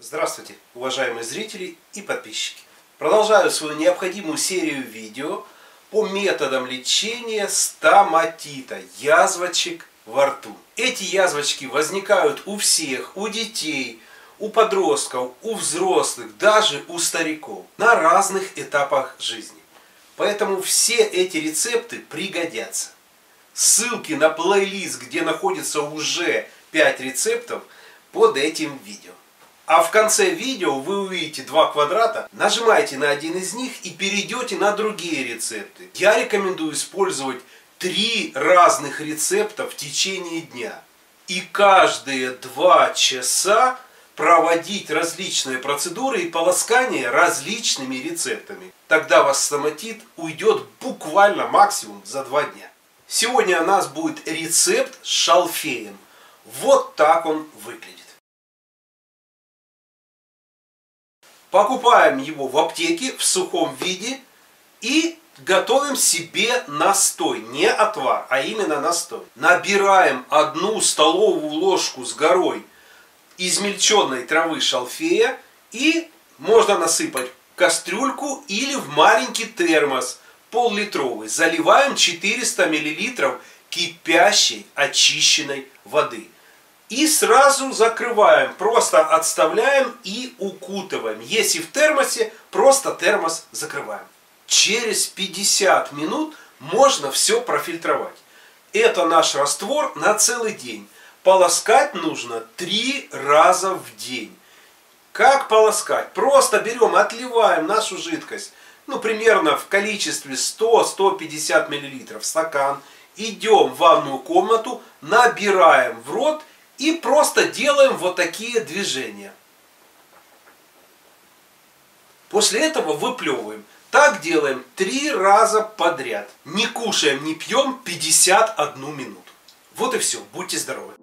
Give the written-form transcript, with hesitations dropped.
Здравствуйте, уважаемые зрители и подписчики! Продолжаю свою необходимую серию видео по методам лечения стоматита, язвочек во рту. Эти язвочки возникают у всех, у детей, у подростков, у взрослых, даже у стариков на разных этапах жизни. Поэтому все эти рецепты пригодятся. Ссылки на плейлист, где находится уже 5 рецептов, под этим видео. А в конце видео вы увидите 2 квадрата, нажимаете на один из них и перейдете на другие рецепты. Я рекомендую использовать 3 разных рецепта в течение дня. И каждые 2 часа проводить различные процедуры и полоскания различными рецептами. Тогда ваш стоматит уйдет буквально максимум за 2 дня. Сегодня у нас будет рецепт с шалфеем. Вот так он выглядит. Покупаем его в аптеке в сухом виде и готовим себе настой, не отвар, а именно настой. Набираем 1 столовую ложку с горой измельченной травы шалфея и можно насыпать в кастрюльку или в маленький термос пол-литровый. Заливаем 400 мл кипящей очищенной воды. И сразу закрываем, просто отставляем и укутываем. Если в термосе, просто термос закрываем. Через 50 минут можно все профильтровать. Это наш раствор на целый день. Полоскать нужно 3 раза в день. Как полоскать? Просто берем, отливаем нашу жидкость. Ну, примерно в количестве 100-150 мл в стакан. Идем в ванную комнату, набираем в рот. И просто делаем вот такие движения. После этого выплевываем. Так делаем 3 раза подряд. Не кушаем, не пьем 51 минуту. Вот и все. Будьте здоровы.